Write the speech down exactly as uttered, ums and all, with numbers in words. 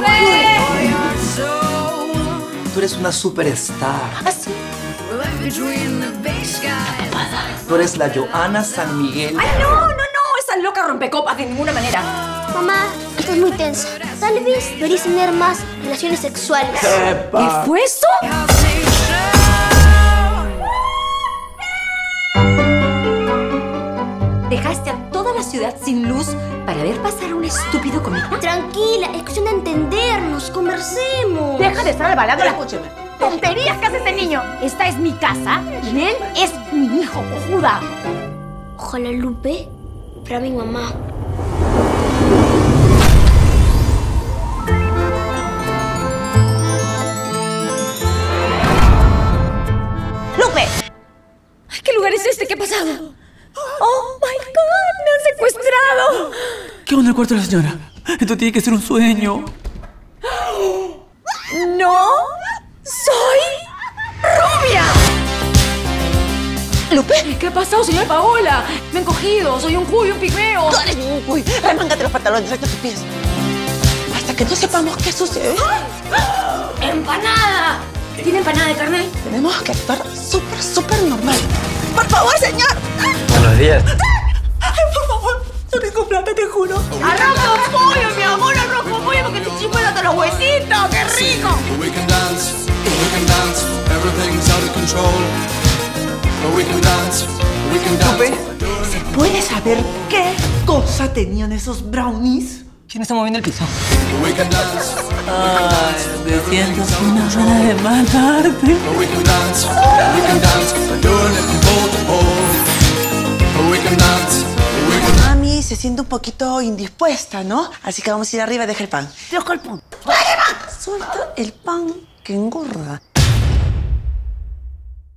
venga. Tú eres una superstar. ¿Así? Tú eres la Johanna San Miguel. ¡Ay, no, no, no! Esa loca rompecopas de ninguna manera. Mamá, esto es muy tenso. Tal vez deberías tener más relaciones sexuales. ¿Qué fue eso? Dejaste a toda la ciudad sin luz para ver pasar a un estúpido cometa. Tranquila, es cuestión de entendernos, conversemos. Deja de estar albalando la coche. ¡Tonterías que hace ese niño! Esta es mi casa y él es mi hijo, cojuda. Ojalá Lupe para mi mamá. ¡Lupe! Ay, ¿qué lugar es este? ¿Qué ha pasado? ¡Oh, my God! ¡Me han secuestrado! ¿Qué onda el cuarto de la señora? Esto tiene que ser un sueño. ¡No! ¡Soy rubia! ¡Lupe! ¿Qué ha pasado, señora Paola? ¡Me han cogido! ¡Soy un cuy, un pigmeo! ¡Tú eres un cuy! ¡Remángate los pantalones, recta tus pies! ¡Hasta que no sepamos qué sucede! ¡Empanada! ¿Tiene empanada de carne? Tenemos que actuar súper, súper normal. ¡Por favor, señor! Buenos días. Ay, por favor, no tengo plata, te juro. Arrojo pollo, mi amor, arrojo pollo, porque te chico hasta los huesitos. ¡Qué rico! Lupe, ¿se puede saber qué cosa tenían esos brownies? ¿Quién está moviendo el piso? Ay, me siento una gana de matarte. Mami se siente un poquito indispuesta, ¿no? Así que vamos a ir arriba y deja el pan. Deja el pan. ¡Suelta el pan que engorda!